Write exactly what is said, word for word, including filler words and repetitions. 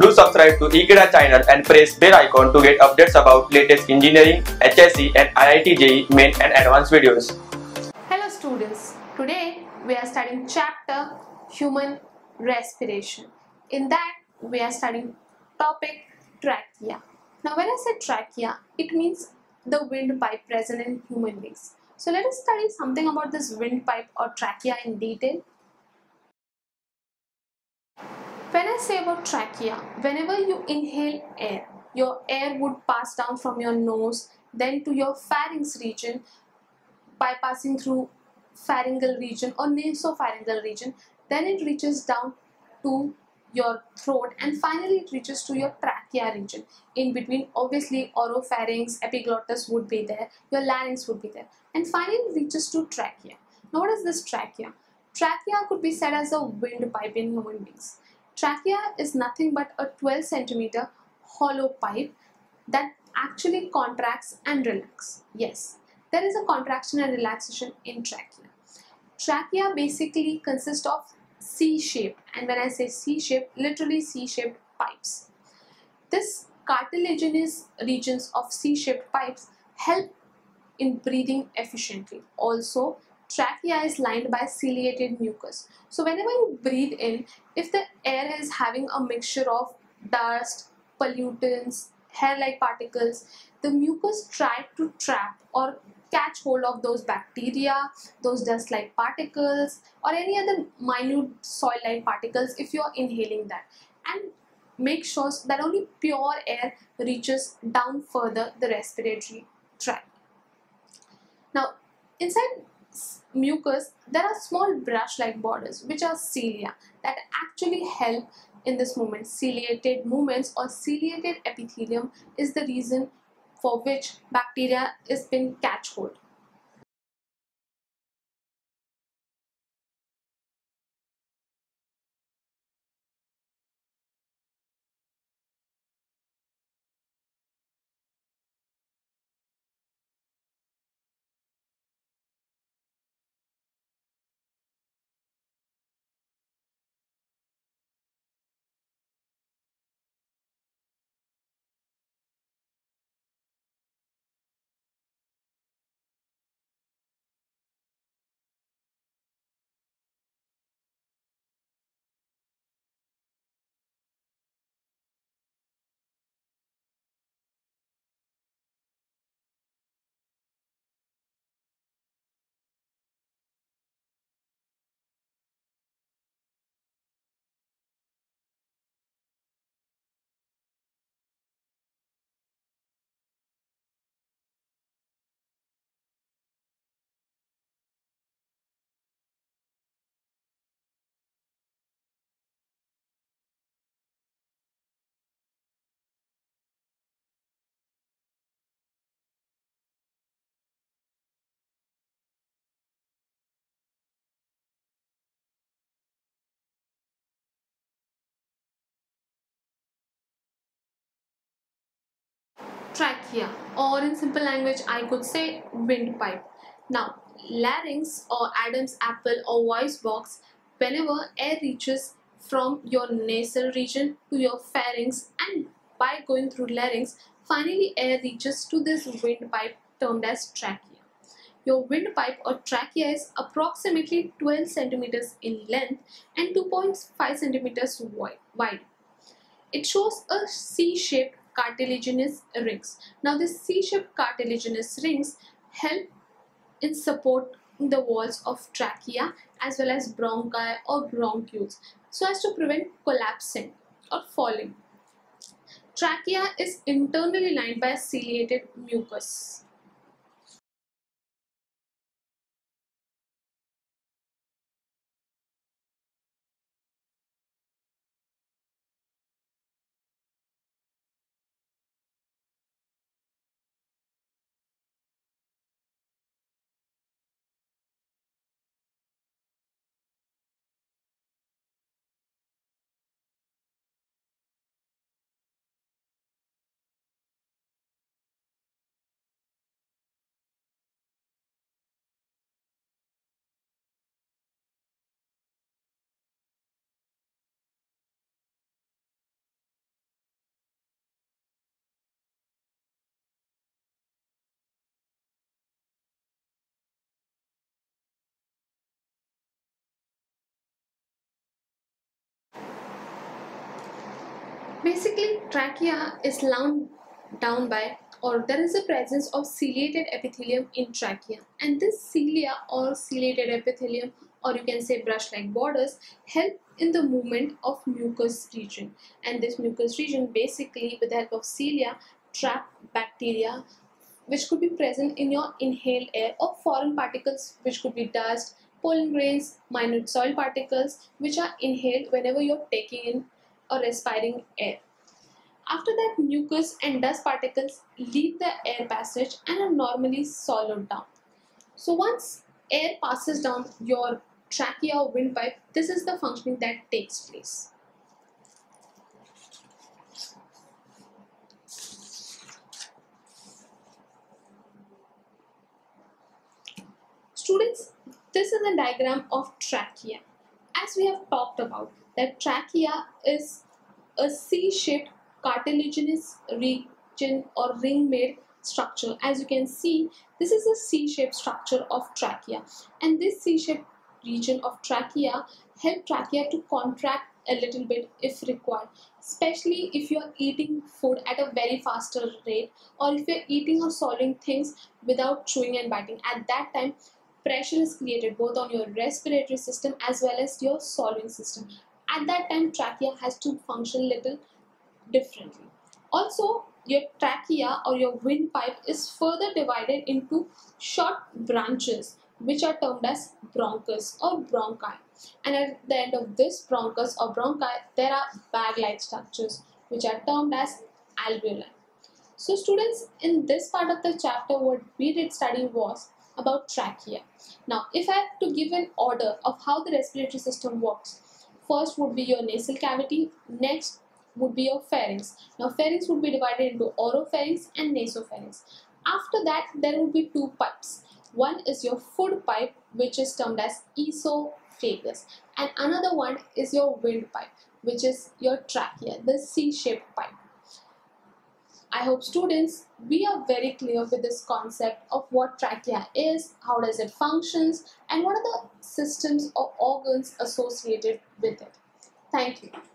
Do subscribe to Ekeeda channel and press bell icon to get updates about latest engineering, H S E and I I T J E main and advanced videos. Hello students, today we are studying chapter Human Respiration. In that we are studying topic trachea. Now when I say trachea, it means the windpipe present in human beings. So let us study something about this windpipe or trachea in detail. When I say about trachea, whenever you inhale air, your air would pass down from your nose then to your pharynx region by passing through pharyngeal region or nasopharyngeal region, then it reaches down to your throat and finally it reaches to your trachea region. In between, obviously, oropharynx, epiglottis would be there, your larynx would be there, and finally it reaches to trachea. Now what is this trachea? Trachea could be said as a windpipe in human beings. Trachea is nothing but a twelve centimeter hollow pipe that actually contracts and relaxes. Yes, there is a contraction and relaxation in trachea. Trachea basically consists of C-shaped, and when I say C-shaped, literally C-shaped pipes. This cartilaginous regions of C-shaped pipes help in breathing efficiently. Also, trachea is lined by ciliated mucus. So whenever you breathe in, if the air is having a mixture of dust, pollutants, hair-like particles, the mucus try to trap or catch hold of those bacteria, those dust-like particles, or any other minute soil-like particles if you are inhaling that, and make sure that only pure air reaches down further the respiratory tract. Now, inside mucus, there are small brush-like borders which are cilia that actually help in this movement. Ciliated movements or ciliated epithelium is the reason for which bacteria is being catch hold. Trachea, or in simple language I could say windpipe. Now larynx or Adam's apple or voice box, whenever air reaches from your nasal region to your pharynx and by going through larynx, finally air reaches to this windpipe termed as trachea. Your windpipe or trachea is approximately twelve centimeters in length and two point five centimeters wide. It shows a C-shaped cartilaginous rings. Now this C-shaped cartilaginous rings help in supporting the walls of trachea as well as bronchi or bronchioles so as to prevent collapsing or falling. Trachea is internally lined by ciliated mucus. Basically, trachea is wound down by, or there is a presence of ciliated epithelium in trachea, and this cilia or ciliated epithelium, or you can say brush-like borders, help in the movement of mucus region, and this mucus region basically with the help of cilia trap bacteria which could be present in your inhaled air or foreign particles which could be dust, pollen grains, minute soil particles which are inhaled whenever you're taking in or respiring air. After that, mucus and dust particles leave the air passage and are normally swallowed down. So once air passes down your trachea or windpipe, this is the functioning that takes place. Students, this is a diagram of trachea. As we have talked about, that trachea is a C-shaped cartilaginous region or ring-made structure. As you can see, this is a C-shaped structure of trachea, and this C-shaped region of trachea helps trachea to contract a little bit if required, especially if you are eating food at a very faster rate, or if you are eating or swallowing things without chewing and biting. At that time, pressure is created both on your respiratory system as well as your swallowing system. At that time, trachea has to function a little differently. Also, your trachea or your windpipe is further divided into short branches which are termed as bronchus or bronchi, and at the end of this bronchus or bronchi there are bag-like structures which are termed as alveoli. So students, in this part of the chapter what we did study was about trachea. Now if I have to give an order of how the respiratory system works, first would be your nasal cavity, next would be your pharynx. Now pharynx would be divided into oropharynx and nasopharynx. After that there would be two pipes. One is your food pipe which is termed as esophagus, and another one is your wind pipe which is your trachea, the C-shaped pipe. I hope students, we are very clear with this concept of what trachea is, how does it functions, and what are the systems or organs associated with it. Thank you.